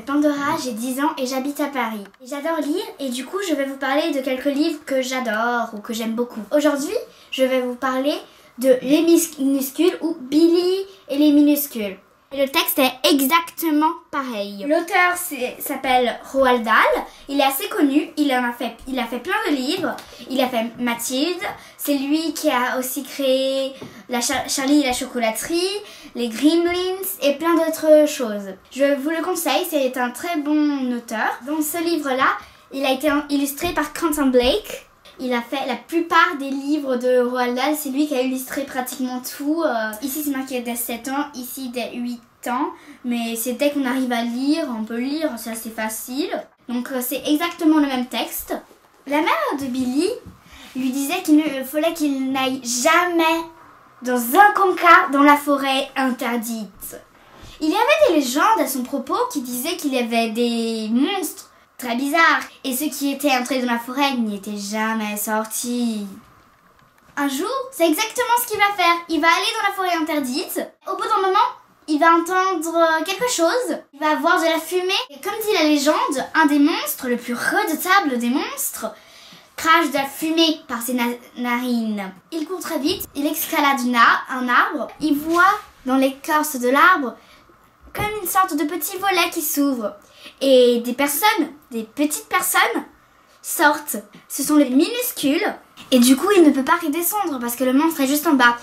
m'appelle Pandora, j'ai 10 ans et j'habite à Paris. J'adore lire et du coup je vais vous parler de quelques livres que j'adore ou que j'aime beaucoup. Aujourd'hui, je vais vous parler de Les Minuscules ou Billy et les minuscules. Et le texte est exactement pareil. L'auteur s'appelle Roald Dahl, il est assez connu, il a fait plein de livres, il a fait Mathilde, c'est lui qui a aussi créé Charlie et la chocolaterie, les Gremlins et plein d'autres choses. Je vous le conseille, c'est un très bon auteur. Dans ce livre-là, il a été illustré par Quentin Blake. Il a fait la plupart des livres de Roald Dahl, c'est lui qui a illustré pratiquement tout. Ici c'est marqué dès 7 ans, ici dès 8 ans, mais c'est dès qu'on arrive à lire, on peut lire, c'est assez facile. Donc c'est exactement le même texte. La mère de Billy lui disait qu'il fallait qu'il n'aille jamais dans un conca dans la forêt interdite. Il y avait des légendes à son propos qui disaient qu'il y avait des monstres très bizarre, et ceux qui étaient entrés dans la forêt n'y étaient jamais sortis. Un jour, c'est exactement ce qu'il va faire. Il va aller dans la forêt interdite. Au bout d'un moment, il va entendre quelque chose. Il va voir de la fumée. Et comme dit la légende, un des monstres, le plus redoutable des monstres, crache de la fumée par ses narines. Il court très vite. Il escalade un arbre. Il voit dans l'écorce de l'arbre comme une sorte de petit volet qui s'ouvre. Et des petites personnes sortent. Ce sont les minuscules. Et du coup, il ne peut pas redescendre parce que le monstre est juste en bas.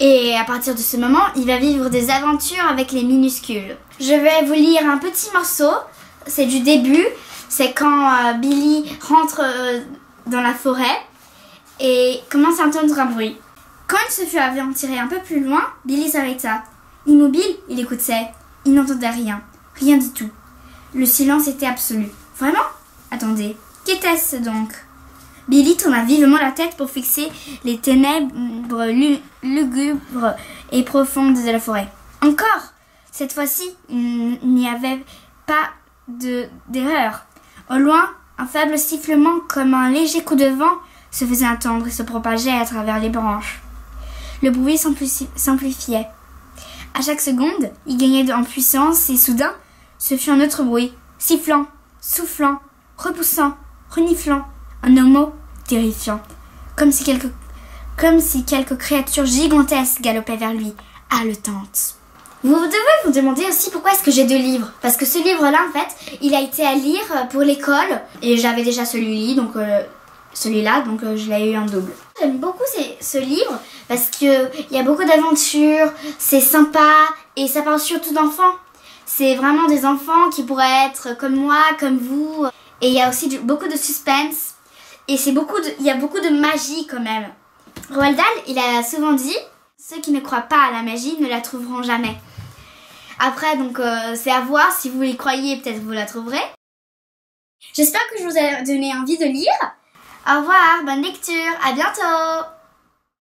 Et à partir de ce moment, il va vivre des aventures avec les minuscules. Je vais vous lire un petit morceau. C'est du début. C'est quand Billy rentre dans la forêt et commence à entendre un bruit. Quand il se fut aventuré un peu plus loin, Billy s'arrêta. Immobile, il écoutait. Il n'entendait rien. Rien du tout. Le silence était absolu. Vraiment ? Attendez, qu'était-ce donc ? Billy tourna vivement la tête pour fixer les ténèbres lugubres et profondes de la forêt. Encore ! Cette fois-ci, il n'y avait pas d'erreur. Au loin, un faible sifflement comme un léger coup de vent se faisait entendre et se propageait à travers les branches. Le bruit s'amplifiait. À chaque seconde, il gagnait en puissance et soudain, ce fut un autre bruit, sifflant, soufflant, repoussant, reniflant, un homo terrifiant, comme si quelque créature gigantesque galopait vers lui, haletante. Vous devez vous demander aussi pourquoi est-ce que j'ai deux livres, parce que ce livre-là, en fait, il a été à lire pour l'école, et j'avais déjà celui-là, donc je l'ai eu en double. J'aime beaucoup ce livre, parce qu'il y a beaucoup d'aventures, c'est sympa, et ça parle surtout d'enfants. C'est vraiment des enfants qui pourraient être comme moi, comme vous. Et il y a aussi beaucoup de suspense. Et il y a beaucoup de magie quand même. Roald Dahl, il a souvent dit « Ceux qui ne croient pas à la magie ne la trouveront jamais ». Après, donc c'est à voir. Si vous y croyez, peut-être vous la trouverez. J'espère que je vous ai donné envie de lire. Au revoir, bonne lecture, à bientôt.